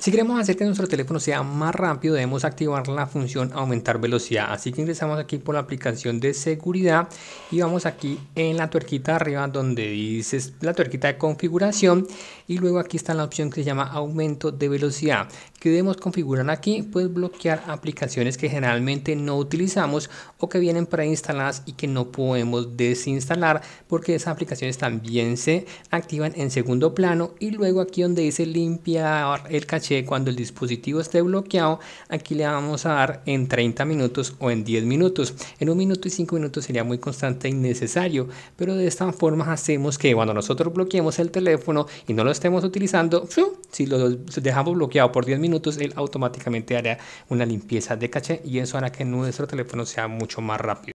Si queremos hacer que nuestro teléfono sea más rápido, debemos activar la función aumentar velocidad. Así que ingresamos aquí por la aplicación de seguridad y vamos aquí en la tuerquita de arriba donde dice la tuerquita de configuración, y luego aquí está la opción que se llama aumento de velocidad. ¿Qué debemos configurar aquí? Pues bloquear aplicaciones que generalmente no utilizamos o que vienen preinstaladas y que no podemos desinstalar, porque esas aplicaciones también se activan en segundo plano. Y luego aquí donde dice limpiar el caché, cuando el dispositivo esté bloqueado, aquí le vamos a dar en 30 minutos o en 10 minutos. En 1 minuto y 5 minutos sería muy constante e innecesario, pero de esta forma hacemos que cuando nosotros bloqueemos el teléfono y no lo estemos utilizando, si lo dejamos bloqueado por 10 minutos, él automáticamente hará una limpieza de caché, y eso hará que nuestro teléfono sea mucho más rápido.